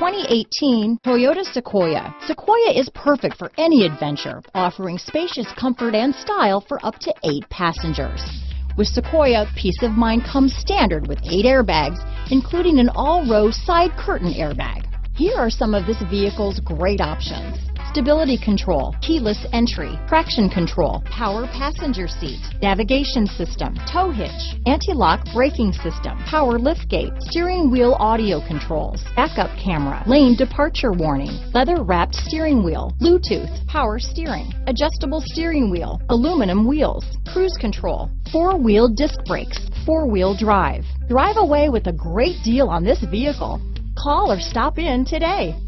2018 Toyota Sequoia. Sequoia is perfect for any adventure, offering spacious comfort and style for up to 8 passengers. With Sequoia, peace of mind comes standard with 8 airbags, including an all-row side curtain airbag. Here are some of this vehicle's great options: stability control, keyless entry, traction control, power passenger seat, navigation system, tow hitch, anti-lock braking system, power liftgate, steering wheel audio controls, backup camera, lane departure warning, leather-wrapped steering wheel, Bluetooth, power steering, adjustable steering wheel, aluminum wheels, cruise control, four-wheel disc brakes, four-wheel drive. Drive away with a great deal on this vehicle. Call or stop in today.